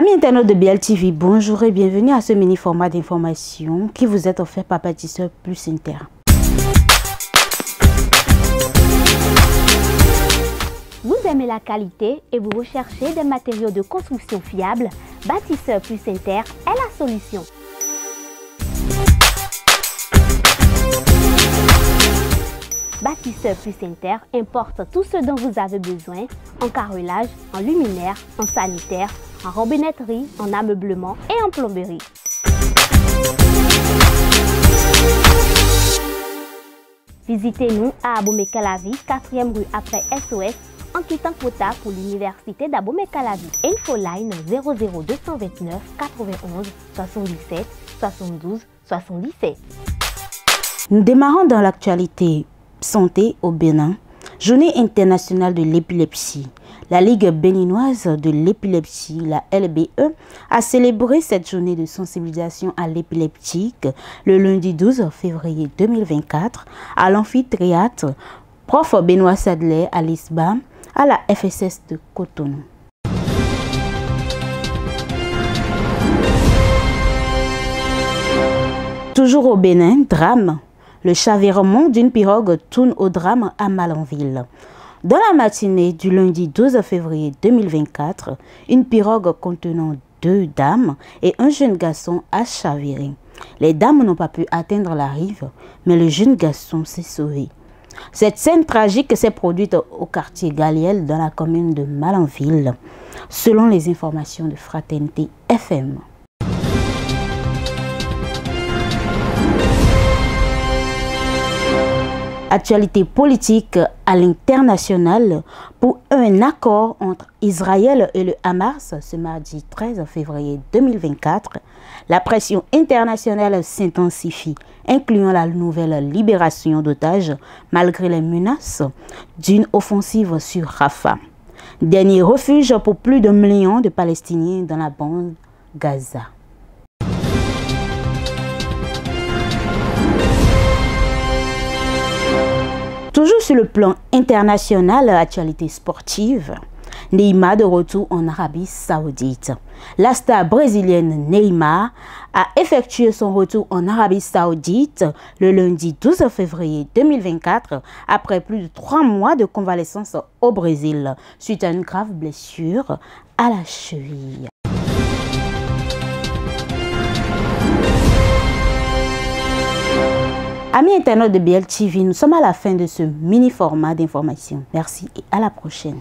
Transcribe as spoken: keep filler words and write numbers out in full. Amis internautes de B L T V, bonjour et bienvenue à ce mini-format d'information qui vous est offert par Bâtisseur Plus Inter. Vous aimez la qualité et vous recherchez des matériaux de construction fiables, Bâtisseur Plus Inter est la solution. Bâtisseur Plus Inter importe tout ce dont vous avez besoin en carrelage, en luminaire, en sanitaire, en robinetterie, en ameublement et en plomberie. Visitez-nous à Abomey-Calavi, quatrième rue après S O S, en quittant Kota pour l'université d'Abomey-Calavi. Infoline zéro zéro deux cent vingt-neuf quatre-vingt-onze soixante-dix-sept soixante-douze soixante-dix-sept. Nous démarrons dans l'actualité. Santé au Bénin, Journée internationale de l'épilepsie. La Ligue béninoise de l'épilepsie, la L B E, a célébré cette journée de sensibilisation à l'épileptique le lundi douze février deux mille vingt-quatre à l'amphithéâtre Prof Benoît Sadler à l'I S B A à la F S S de Cotonou. Toujours au Bénin, drame. Le chavirement d'une pirogue tourne au drame à Malanville. Dans la matinée du lundi douze février deux mille vingt-quatre, une pirogue contenant deux dames et un jeune garçon a chaviré. Les dames n'ont pas pu atteindre la rive, mais le jeune garçon s'est sauvé. Cette scène tragique s'est produite au quartier Galiel dans la commune de Malanville, selon les informations de Fraternité F M. Actualité politique à l'international pour un accord entre Israël et le Hamas ce mardi treize février deux mille vingt-quatre. La pression internationale s'intensifie, incluant la nouvelle libération d'otages malgré les menaces d'une offensive sur Rafah. Dernier refuge pour plus d'un million de Palestiniens dans la bande Gaza. Toujours sur le plan international, actualité sportive, Neymar de retour en Arabie Saoudite. La star brésilienne Neymar a effectué son retour en Arabie Saoudite le lundi douze février deux mille vingt-quatre après plus de trois mois de convalescence au Brésil suite à une grave blessure à la cheville. Amis internautes de B L T V, nous sommes à la fin de ce mini-format d'information. Merci et à la prochaine.